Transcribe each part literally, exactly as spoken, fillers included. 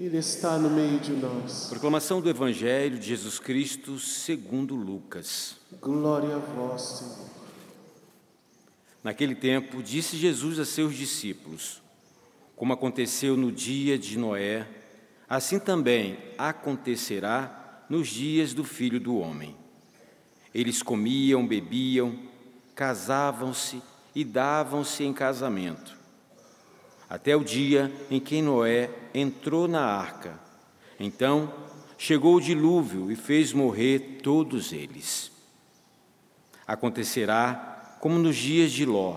Ele está no meio de nós. Proclamação do Evangelho de Jesus Cristo segundo Lucas. Glória a vós, Senhor. Naquele tempo, disse Jesus a seus discípulos: como aconteceu no dia de Noé, assim também acontecerá nos dias do Filho do Homem. Eles comiam, bebiam, casavam-se e davam-se em casamento, até o dia em que Noé entrou na arca. Então chegou o dilúvio e fez morrer todos eles. Acontecerá como nos dias de Ló: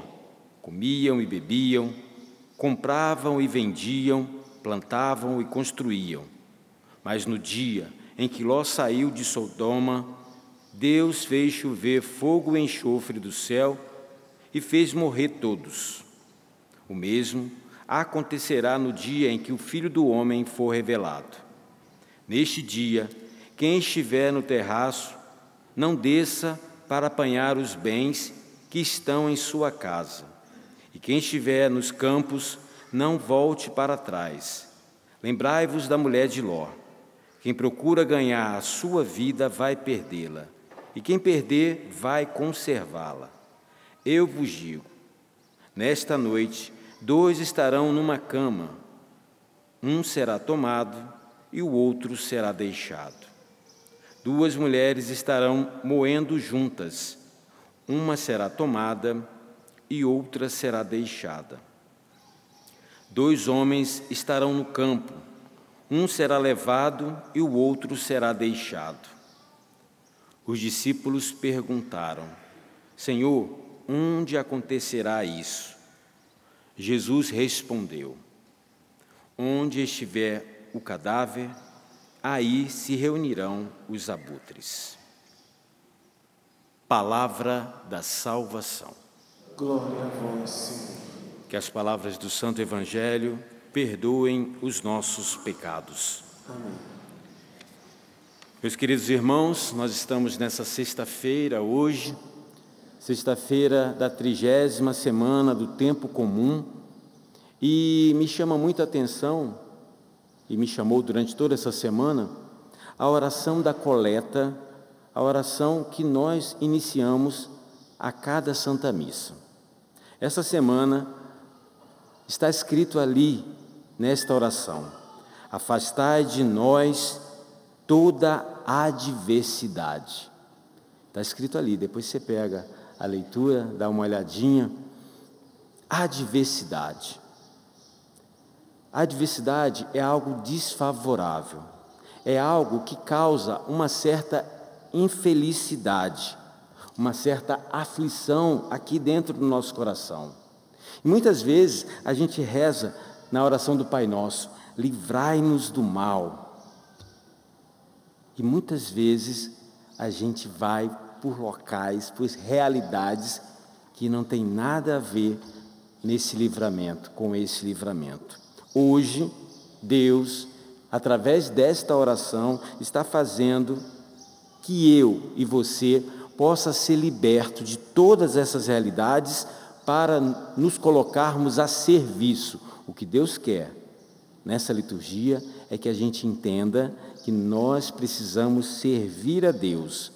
comiam e bebiam, compravam e vendiam, plantavam e construíam. Mas no dia em que Ló saiu de Sodoma, Deus fez chover fogo e enxofre do céu e fez morrer todos. O mesmo acontecerá no dia em que o Filho do Homem for revelado. Neste dia, quem estiver no terraço, não desça para apanhar os bens que estão em sua casa. E quem estiver nos campos, não volte para trás. Lembrai-vos da mulher de Ló. Quem procura ganhar a sua vida vai perdê-la, e quem perder vai conservá-la. Eu vos digo, nesta noite, dois estarão numa cama, um será tomado e o outro será deixado. Duas mulheres estarão moendo juntas, uma será tomada e outra será deixada. Dois homens estarão no campo, um será levado e o outro será deixado. Os discípulos perguntaram: Senhor, onde acontecerá isso? Jesus respondeu: onde estiver o cadáver, aí se reunirão os abutres. Palavra da salvação. Glória a vós, Senhor. Que as palavras do Santo Evangelho perdoem os nossos pecados. Amém. Meus queridos irmãos, nós estamos nessa sexta-feira hoje, sexta-feira da trigésima semana do tempo comum, e me chama muita atenção, e me chamou durante toda essa semana, a oração da coleta, a oração que nós iniciamos a cada Santa Missa. Essa semana está escrito ali, nesta oração: afastai de nós toda adversidade. Está escrito ali, depois você pega a leitura, dá uma olhadinha. Adversidade. Adversidade é algo desfavorável, é algo que causa uma certa infelicidade, uma certa aflição aqui dentro do nosso coração. E muitas vezes a gente reza na oração do Pai Nosso: livrai-nos do mal. E muitas vezes a gente vai por locais, por realidades que não tem nada a ver nesse livramento, com esse livramento. Hoje, Deus, através desta oração, está fazendo que eu e você possa ser liberto de todas essas realidades para nos colocarmos a serviço. O que Deus quer nessa liturgia é que a gente entenda que nós precisamos servir a Deus,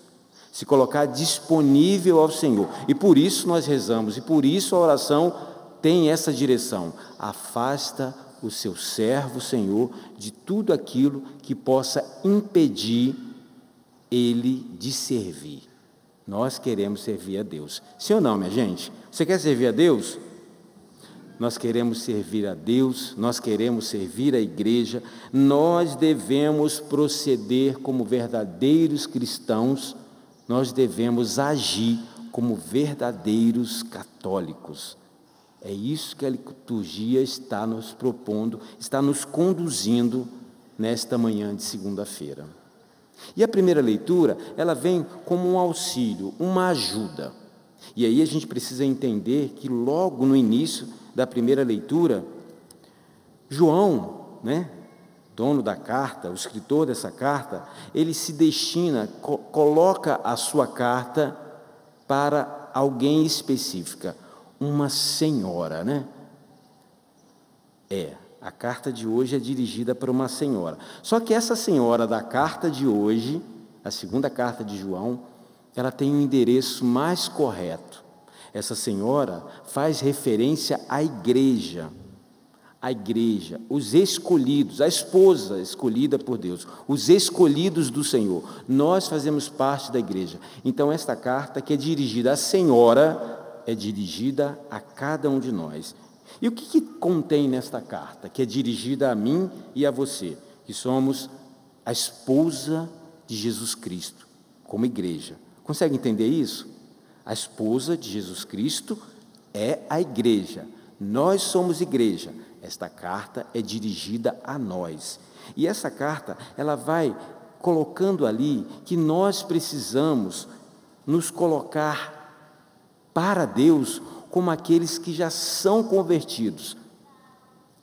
se colocar disponível ao Senhor. E por isso nós rezamos, e por isso a oração tem essa direção: afasta o seu servo, Senhor, de tudo aquilo que possa impedir ele de servir. Nós queremos servir a Deus. Sim ou não, minha gente? Você quer servir a Deus? Nós queremos servir a Deus, nós queremos servir a igreja. Nós devemos proceder como verdadeiros cristãos. Nós devemos agir como verdadeiros católicos. É isso que a liturgia está nos propondo, está nos conduzindo nesta manhã de segunda-feira. E a primeira leitura, ela vem como um auxílio, uma ajuda. E aí a gente precisa entender que logo no início da primeira leitura, João, né, dono da carta, o escritor dessa carta, ele se destina, co- coloca a sua carta para alguém específica, uma senhora, né? É, A carta de hoje é dirigida para uma senhora. Só que essa senhora da carta de hoje, a segunda carta de João, ela tem um endereço mais correto. Essa senhora faz referência à igreja, à igreja, os escolhidos, a esposa escolhida por Deus, os escolhidos do Senhor. Nós fazemos parte da igreja. Então, esta carta que é dirigida à senhora, é dirigida a cada um de nós. E o que, que contém nesta carta, que é dirigida a mim e a você, que somos a esposa de Jesus Cristo, como igreja? Consegue entender isso? A esposa de Jesus Cristo é a igreja. Nós somos igreja. Esta carta é dirigida a nós. E essa carta, ela vai colocando ali que nós precisamos nos colocar para Deus como aqueles que já são convertidos.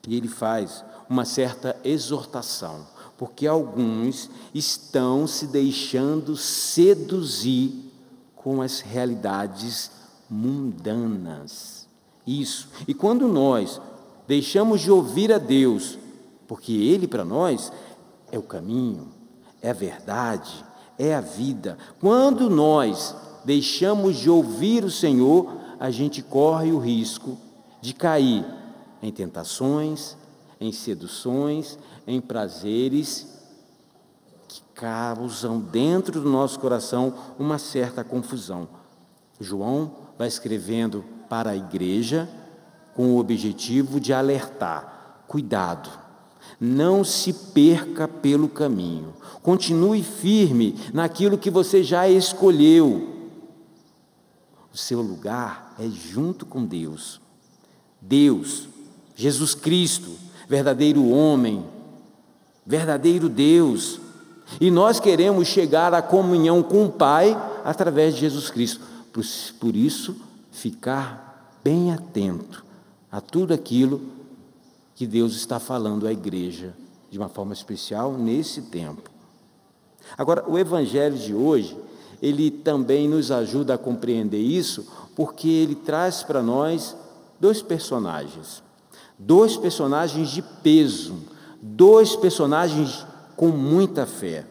E ele faz uma certa exortação, porque alguns estão se deixando seduzir com as realidades mundanas. Isso. E quando nós deixamos de ouvir a Deus, porque Ele para nós é o caminho, é a verdade, é a vida. Quando nós deixamos de ouvir o Senhor, a gente corre o risco de cair em tentações, em seduções, em prazeres que causam dentro do nosso coração uma certa confusão. João vai escrevendo para a igreja com o objetivo de alertar: cuidado, não se perca pelo caminho, continue firme naquilo que você já escolheu. O seu lugar é junto com Deus. Deus, Jesus Cristo, verdadeiro homem, verdadeiro Deus. E nós queremos chegar à comunhão com o Pai através de Jesus Cristo. Por, por isso, ficar bem atento a tudo aquilo que Deus está falando à igreja, de uma forma especial, nesse tempo. Agora, o Evangelho de hoje, ele também nos ajuda a compreender isso, porque ele traz para nós dois personagens, dois personagens de peso, dois personagens com muita fé.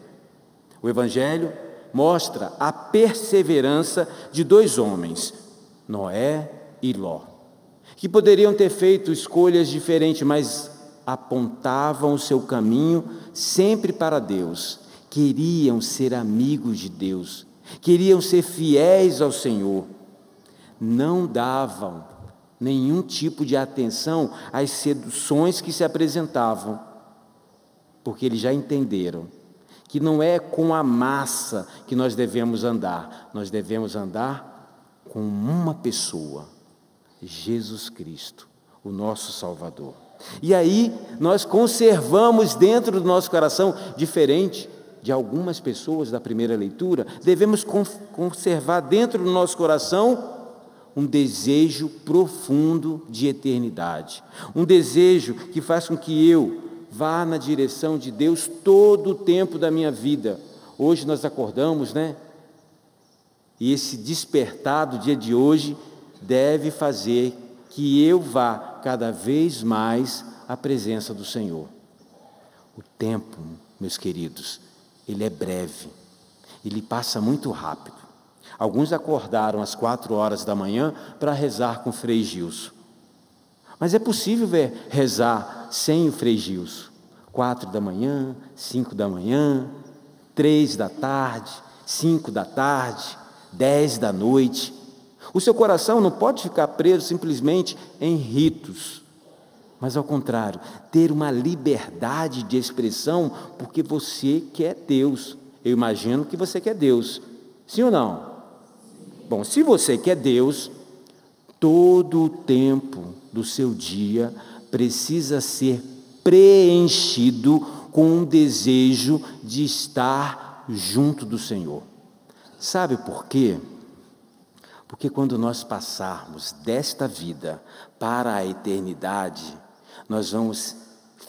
O Evangelho mostra a perseverança de dois homens, Noé e Ló, que poderiam ter feito escolhas diferentes, mas apontavam o seu caminho sempre para Deus, queriam ser amigos de Deus, queriam ser fiéis ao Senhor, não davam nenhum tipo de atenção às seduções que se apresentavam, porque eles já entenderam que não é com a massa que nós devemos andar, nós devemos andar com uma pessoa, Jesus Cristo, o nosso Salvador. E aí nós conservamos dentro do nosso coração, diferente de algumas pessoas da primeira leitura, devemos conservar dentro do nosso coração um desejo profundo de eternidade, um desejo que faz com que eu vá na direção de Deus todo o tempo da minha vida. Hoje nós acordamos, né? E esse despertar do dia de hoje deve fazer que eu vá cada vez mais à presença do Senhor. O tempo, meus queridos, ele é breve, ele passa muito rápido. Alguns acordaram às quatro horas da manhã para rezar com o Frei Gilson. Mas é possível ver, rezar sem o Frei Gilson. Quatro da manhã, cinco da manhã, três da tarde, cinco da tarde, dez da noite. O seu coração não pode ficar preso simplesmente em ritos, mas ao contrário, ter uma liberdade de expressão, porque você quer Deus. Eu imagino que você quer Deus, sim ou não? Bom, se você quer Deus, todo o tempo do seu dia precisa ser preenchido com um desejo de estar junto do Senhor. Sabe por quê? Porque quando nós passarmos desta vida para a eternidade, nós vamos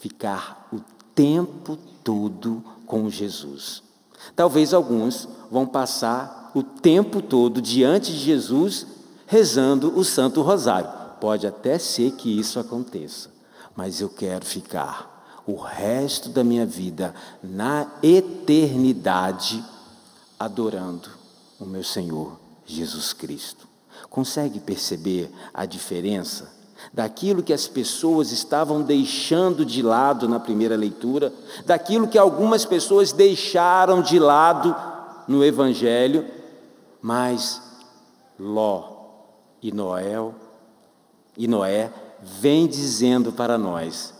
ficar o tempo todo com Jesus. Talvez alguns vão passar o tempo todo diante de Jesus rezando o Santo Rosário. Pode até ser que isso aconteça, mas eu quero ficar o resto da minha vida na eternidade adorando o meu Senhor Jesus Cristo. Consegue perceber a diferença daquilo que as pessoas estavam deixando de lado na primeira leitura, daquilo que algumas pessoas deixaram de lado no Evangelho, mas Ló e Noé, e Noé vem dizendo para nós: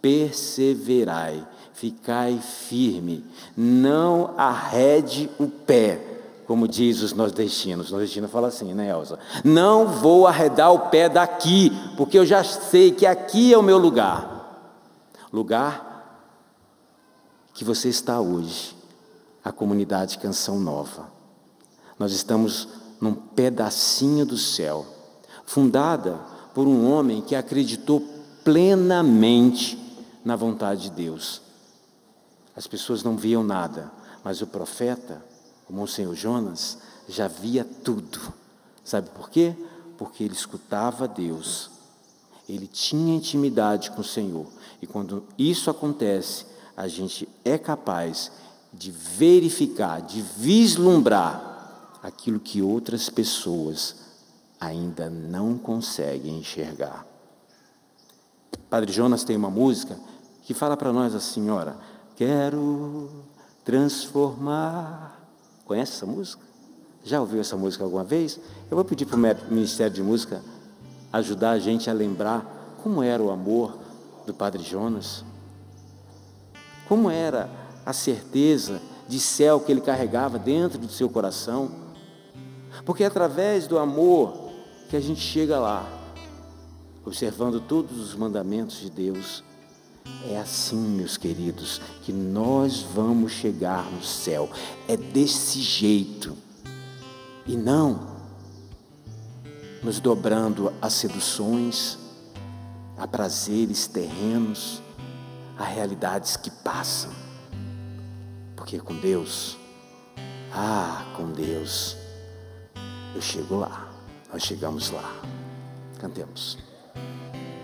perseverai, ficai firme, não arrede o pé, como diz os nordestinos. Os nordestinos falam assim, né, Elza? Não vou arredar o pé daqui, porque eu já sei que aqui é o meu lugar. Lugar que você está hoje, a comunidade Canção Nova. Nós estamos num pedacinho do céu, fundada por um homem que acreditou plenamente na vontade de Deus. As pessoas não viam nada, mas o profeta, o Monsenhor Jonas, já via tudo. Sabe por quê? Porque ele escutava Deus, ele tinha intimidade com o Senhor. E quando isso acontece, a gente é capaz de verificar, de vislumbrar aquilo que outras pessoas ainda não conseguem enxergar. Padre Jonas tem uma música que fala para nós assim, ora, quero transformar. Conhece essa música? Já ouviu essa música alguma vez? Eu vou pedir para o Ministério de Música ajudar a gente a lembrar como era o amor do Padre Jonas, como era a certeza de céu que ele carregava dentro do seu coração, porque é através do amor que a gente chega lá, observando todos os mandamentos de Deus. É assim, meus queridos, que nós vamos chegar no céu, é desse jeito, e não nos dobrando a seduções, a prazeres terrenos, a realidades que passam, porque com Deus, ah, com Deus, eu chego lá, nós chegamos lá. Cantemos.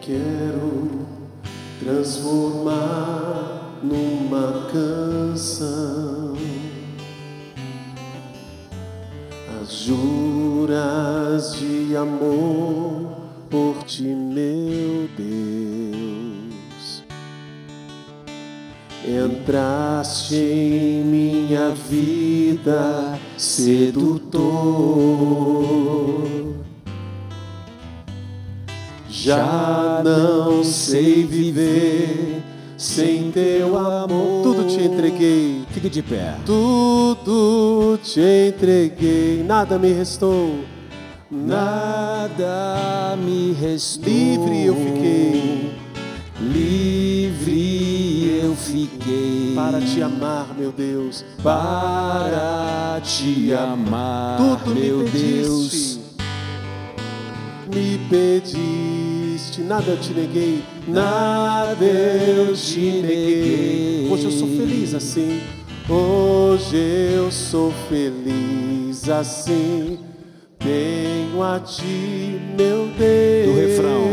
Quero transformar numa canção as juras de amor por ti, meu Deus. Entraste em minha vida, sedutor. Já não sei viver sem teu amor. Tudo te entreguei, fique de pé. Tudo te entreguei, nada me restou. Nada me restou. Livre eu fiquei. Livre eu fiquei. Para te amar, meu Deus. Para te amar, tudo meu me Deus. Me pediste, nada eu te neguei, nada eu te neguei. Hoje eu sou feliz assim, hoje eu sou feliz assim. Tenho a ti, meu Deus. Do refrão.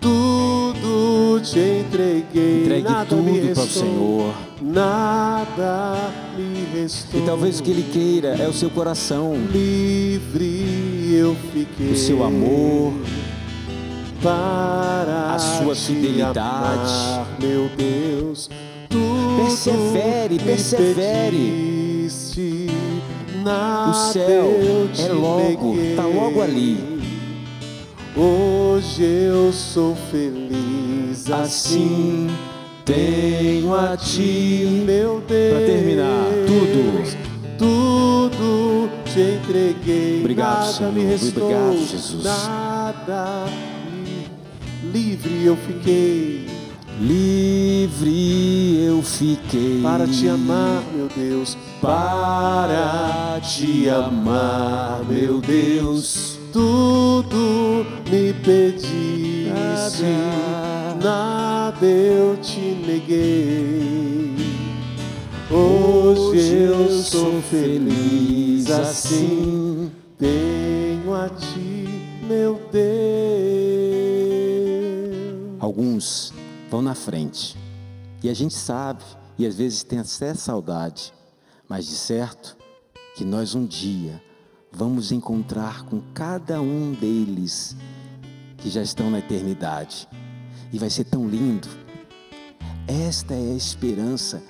Tudo te entreguei. Entregue nada tudo me restou, para o Senhor. Nada me restou. E talvez o que Ele queira é o seu coração. Livre eu fiquei, o seu amor, para a sua fidelidade, amar, meu Deus. Tudo persevere, persevere. O céu é logo, está logo ali. Hoje eu sou feliz assim. Tenho a ti, meu Deus. Para terminar, tudo. Tudo te entreguei, obrigado, nada Senhor, me restou, obrigado, Jesus. Nada me... Livre eu fiquei, livre eu fiquei, para te amar, meu Deus, para te amar, meu Deus. Tudo me pediste, nada eu te neguei. Hoje eu sou feliz assim, tenho a ti, meu Deus. alguns vão na frente. E a gente sabe, e às vezes tem até saudade, mas de certo que nós um dia vamos encontrar com cada um deles que já estão na eternidade. E vai ser tão lindo. Esta é a esperança.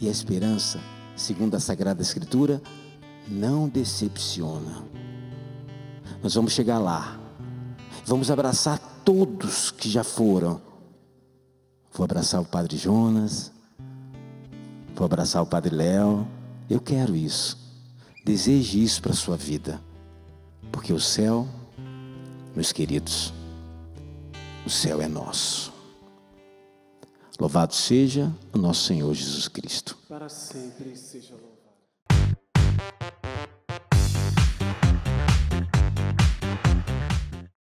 E a esperança, segundo a Sagrada Escritura, não decepciona. Nós vamos chegar lá. Vamos abraçar todos que já foram. Vou abraçar o Padre Jonas. Vou abraçar o Padre Léo. Eu quero isso. Deseje isso para a sua vida. Porque o céu, meus queridos, o céu é nosso. Louvado seja o nosso Senhor Jesus Cristo. Para sempre seja louvado.